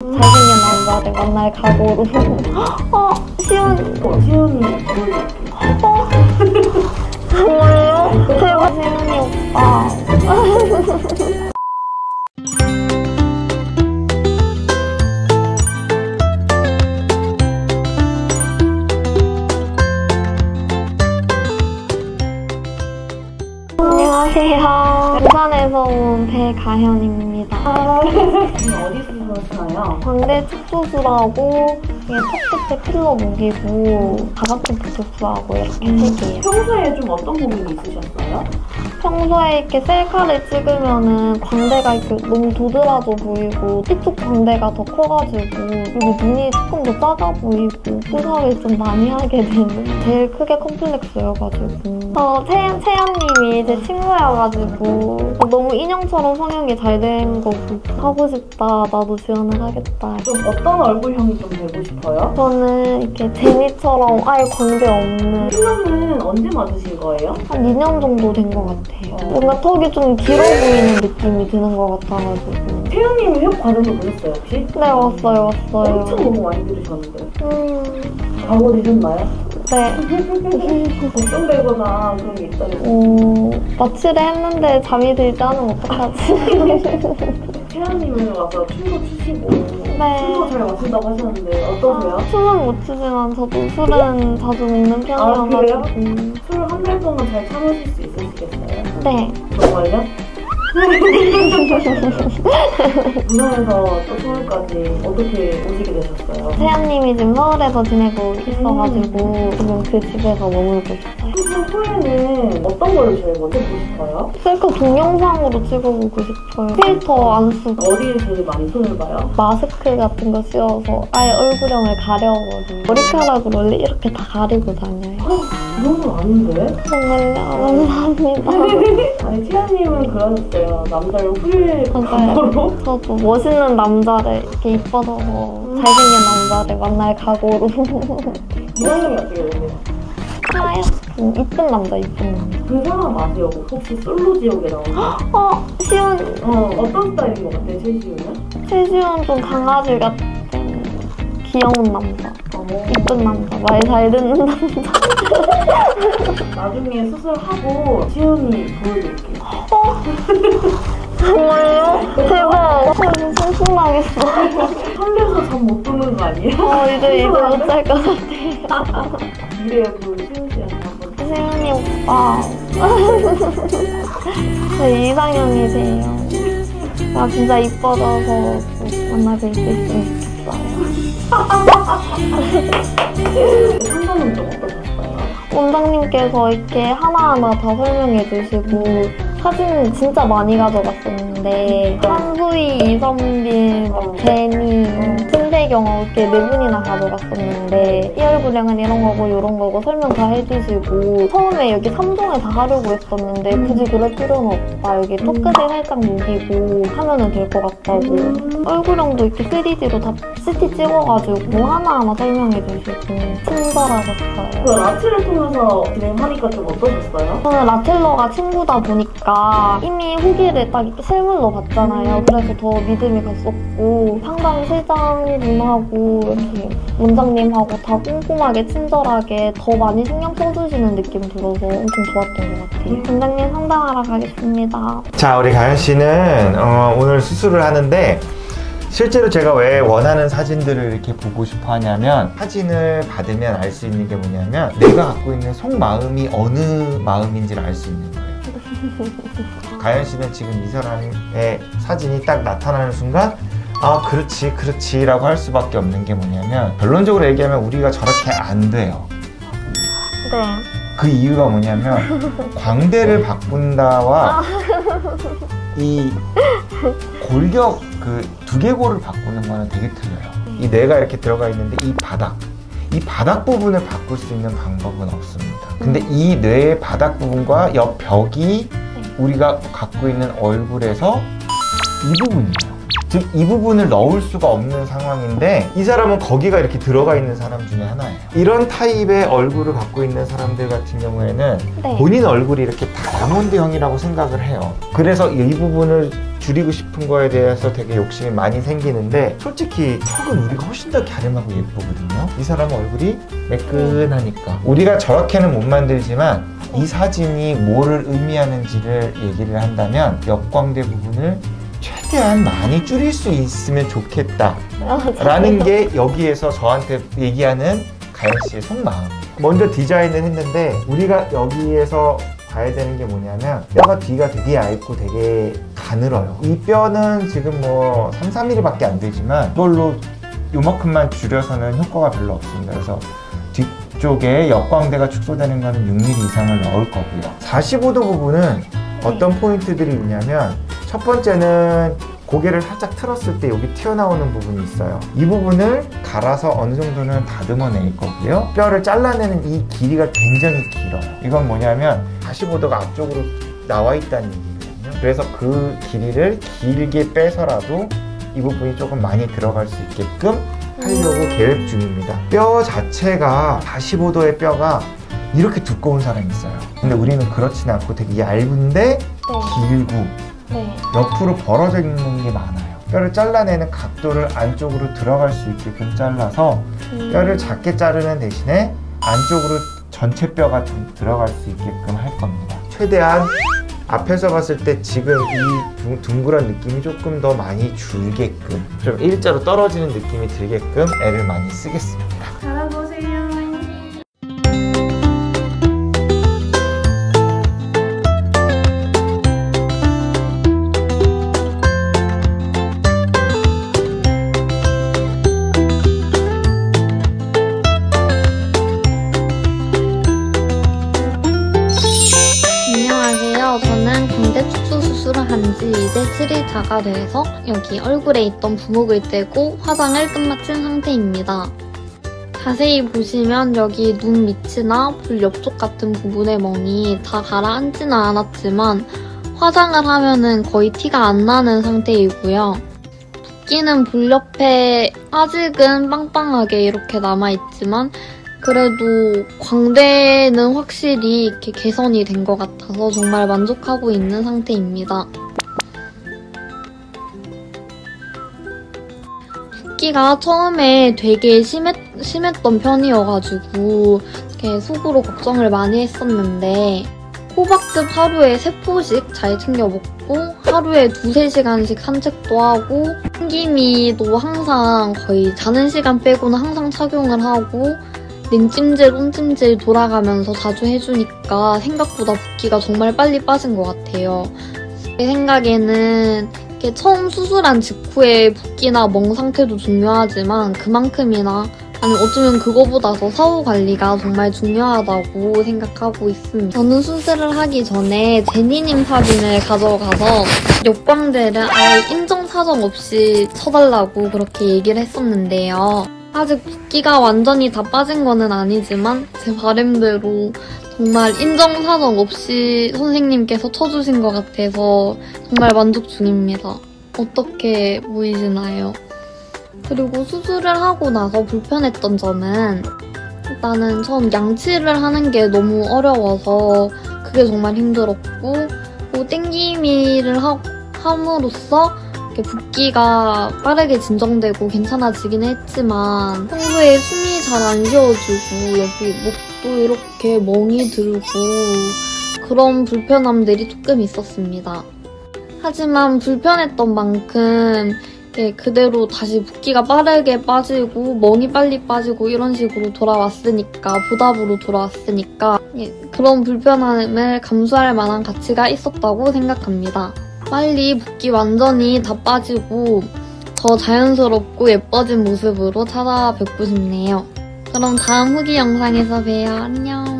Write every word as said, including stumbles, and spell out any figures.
잘생긴 남자들 만날 각오로. 어, 시훈. 어, 시훈이. 어, 정말요? 대박, 시훈이 오빠. 안녕하세요. 부산에서 온 배가현입니다. 지금 어디서 사요? 광대 축소수라고 턱끝에 필러 녹이고 가갑증 보톡스하고 이렇게 해드려요. 평소에 좀 어떤 고민이 있으셨어요? 평소에 이렇게 셀카를 찍으면은 광대가 이렇게 너무 도드라져 보이고 이쪽 광대가 더 커가지고 그리고 눈이 조금 더 작아 보이고 투석을 좀 많이 하게 되는 제일 크게 컴플렉스여가지고 어, 채연, 채연님이 제 친구여가지고 너무 인형처럼 성형이 잘 된 거 하고 싶다, 나도 지원을 하겠다. 좀 어떤 얼굴형이 좀 되고 싶어요? 저는 이렇게 제니처럼 아예 광대 없는. 필러는 언제 맞으신 거예요? 한 이 년 정도 된 것 같아요. 뭔가 턱이 좀 길어 보이는 느낌이 드는 것 같아가지고. 태연님이 회복 과정도 보셨어요 혹시? 네, 왔어요 왔어요. 엄청 너무 많이 들으셨는데. 음... 과거 되셨나요? 네. 걱정되거나 그런 게 있어요? 어... 마취를 했는데 잠이 들지 않으면 어떡하지? 태연님은 와서 춤도 추시고 네. 춤도 잘 못 춘다고 하셨는데 어떠세요? 아, 춤은 못 추지만 저도 술은 자주 먹는 편이어서. 아, 그래요? 음. 술 한 달 동안 잘 참으실 수 있으시겠어요? 네. 정말요? 부산에서 또 서울까지 어떻게 오시게 되셨어요? 태연님이 지금 서울에서 지내고 있어가지고 음. 지금 그 집에서 머물고 있어요. 평소에는 어떤 걸 제일 먼저 보고 싶어요? 셀카 동영상으로 찍어보고 싶어요. 필터 안 쓰고. 어디에 제일 많이 손을 봐요? 마스크 같은 거 씌워서 아예 얼굴형을 가려거든요. 머리카락을 원래 이렇게 다 가리고 다녀요. 이런 건 아닌데? 정말요? 감사합니다. 아니, 태연님은 그러셨어요. 남자를 후릴 각오로? 저도 멋있는 남자를 이렇게 이뻐서 음. 잘생긴 남자를 만날 각오로. 이런 게 어떻게 되세요? 하요. 음, 이쁜 남자, 이쁜 남자. 그 사람 아세요? 혹시 솔로 지옥에 나오는? 어, 시훈. 어, 어떤 스타일인 것 같아요, 최시훈은? 최시훈 좀 강아지 같은 귀여운 남자. 이쁜 남자, 말 잘 듣는 남자. 나중에 수술하고 시훈이 보여드릴게요. 어? 정말요? 대박. 좀 슴슴하겠어. 설레서 잠 못 드는 거 아니에요? 어, 이제 이거 못 잘 것 같아요. 미래에 그 시훈 씨 한번. 시훈이 오빠. 제 이상형이세요. 나 진짜 이뻐져서 만나뵐 수 있으면 좋겠어요. 상담은 좀 어떠셨어요? 원장님께서 이렇게 하나하나 다 설명해 주시고 사진은 진짜 많이 가져갔었는데 한소희, 이선빈, 어. 제니, 순대경 어. 이렇게 네 분이나 가져갔었는데 이 얼굴형은 이런 거고 이런 거고 설명 다 해주시고 처음에 여기 삼 종을 다 하려고 했었는데 음. 굳이 그럴 필요는 없다. 여기 턱끝에 음. 살짝 녹이고 하면은 될 것 같다고 음. 얼굴형도 이렇게 쓰리 디로 다 씨티 찍어가지고 음. 하나하나 설명해 주시고 친절하셨어요. 그 라첼을 통해서 진행하니까 좀 어떠셨어요? 저는 라첼러가 친구다 보니까 이미 후기를 딱 실물로 봤잖아요. 그래서 더 믿음이 갔었고 상담 실장님하고 이렇게 원장님하고 다 꼼꼼하게 친절하게 더 많이 신경 써주시는 느낌 들어서 엄청 좋았던 것 같아요. 원장님 상담하러 가겠습니다. 자, 우리 가연 씨는 어, 오늘 수술을 하는데 실제로 제가 왜 원하는 사진들을 이렇게 보고 싶어 하냐면 사진을 받으면 알 수 있는 게 뭐냐면 내가 갖고 있는 속마음이 어느 마음인지를 알 수 있는 거예요. 가연 씨는 지금 이 사람의 사진이 딱 나타나는 순간 아 그렇지 그렇지 라고 할 수밖에 없는 게 뭐냐면 결론적으로 얘기하면 우리가 저렇게 안 돼요. 네. 그 이유가 뭐냐면 광대를 바꾼다와 이 골격 그 두개골을 바꾸는 거는 되게 틀려요. 이 뇌가 이렇게 들어가 있는데 이 바닥 이 바닥 부분을 바꿀 수 있는 방법은 없습니다. 근데 음. 이 뇌의 바닥 부분과 옆 벽이 네. 우리가 갖고 있는 얼굴에서 이 부분이에요. 즉 이 부분을 넣을 수가 없는 상황인데 이 사람은 거기가 이렇게 들어가 있는 사람 중에 하나예요. 이런 타입의 얼굴을 갖고 있는 사람들 같은 경우에는 네. 본인 얼굴이 이렇게 다 다몬드형이라고 생각을 해요. 그래서 이 부분을 줄이고 싶은 거에 대해서 되게 욕심이 많이 생기는데 솔직히 턱은 우리가 훨씬 더 갸름하고 예쁘거든요. 이 사람 얼굴이 매끈하니까 우리가 저렇게는 못 만들지만 이 사진이 뭐를 의미하는지를 얘기를 한다면 역광대 부분을 최대한 많이 줄일 수 있으면 좋겠다 라는 게 여기에서 저한테 얘기하는 가연 씨의 속마음. 먼저 디자인을 했는데 우리가 여기에서 봐야 되는 게 뭐냐면 뼈가 뒤가 되게 얇고 되게 가늘어요. 이 뼈는 지금 뭐 삼, 사 밀리미터 밖에 안 되지만 이걸로 요만큼만 줄여서는 효과가 별로 없습니다. 그래서 뒤쪽에 역광대가 축소되는 거는 육 밀리미터 이상을 넣을 거고요. 사십오 도 부분은 어떤 포인트들이 있냐면 첫 번째는 고개를 살짝 틀었을 때 여기 튀어나오는 부분이 있어요. 이 부분을 갈아서 어느 정도는 다듬어낼 거고요. 뼈를 잘라내는 이 길이가 굉장히 길어요. 이건 뭐냐면 사십오 도가 앞쪽으로 나와 있다는 얘기거든요. 그래서 그 길이를 길게 빼서라도 이 부분이 조금 많이 들어갈 수 있게끔 하려고 계획 중입니다. 뼈 자체가 사십오 도의 뼈가 이렇게 두꺼운 사람이 있어요. 근데 우리는 그렇진 않고 되게 얇은데 길고 네. 옆으로 벌어져 있는 게 많아요. 뼈를 잘라내는 각도를 안쪽으로 들어갈 수 있게끔 잘라서 음. 뼈를 작게 자르는 대신에 안쪽으로 전체 뼈가 좀 들어갈 수 있게끔 할 겁니다. 최대한 앞에서 봤을 때 지금 이 둥그런 느낌이 조금 더 많이 줄게끔 좀 일자로 떨어지는 느낌이 들게끔 애를 많이 쓰겠습니다. 잘해보세요. 이제 칠 일차가 돼서 여기 얼굴에 있던 부목을 떼고 화장을 끝마친 상태입니다. 자세히 보시면 여기 눈 밑이나 볼 옆쪽 같은 부분의 멍이 다 가라앉지는 않았지만 화장을 하면은 거의 티가 안 나는 상태이고요. 붓기는 볼 옆에 아직은 빵빵하게 이렇게 남아있지만 그래도 광대는 확실히 이렇게 개선이 된 것 같아서 정말 만족하고 있는 상태입니다. 붓기가 처음에 되게 심했, 심했던 편이어가지고 이렇게 속으로 걱정을 많이 했었는데 호박즙 하루에 세 포씩 잘 챙겨 먹고 하루에 두세 시간씩 산책도 하고 생기미도 항상 거의 자는 시간 빼고는 항상 착용을 하고 냉찜질, 홈찜질 돌아가면서 자주 해주니까 생각보다 붓기가 정말 빨리 빠진 것 같아요. 제 생각에는 이렇게 처음 수술한 직후에 붓기나 멍 상태도 중요하지만 그만큼이나 아니 어쩌면 그거보다 더 사후 관리가 정말 중요하다고 생각하고 있습니다. 저는 수술을 하기 전에 제니님 사진을 가져가서 역광대를 아예 인정사정 없이 쳐달라고 그렇게 얘기를 했었는데요. 아직 붓기가 완전히 다 빠진 거는 아니지만 제 바람대로 정말 인정사정 없이 선생님께서 쳐주신 것 같아서 정말 만족 중입니다. 어떻게 보이시나요? 그리고 수술을 하고 나서 불편했던 점은 일단은 처음 양치를 하는 게 너무 어려워서 그게 정말 힘들었고 또 땡기미를 하, 함으로써 붓기가 빠르게 진정되고 괜찮아지긴 했지만 평소에 숨이 잘 안 쉬어지고 여기 목도 이렇게 멍이 들고 그런 불편함들이 조금 있었습니다. 하지만 불편했던 만큼 그대로 다시 붓기가 빠르게 빠지고 멍이 빨리 빠지고 이런 식으로 돌아왔으니까 보답으로 돌아왔으니까 그런 불편함을 감수할 만한 가치가 있었다고 생각합니다. 빨리 붓기 완전히 다 빠지고 더 자연스럽고 예뻐진 모습으로 찾아뵙고 싶네요. 그럼 다음 후기 영상에서 봬요. 안녕.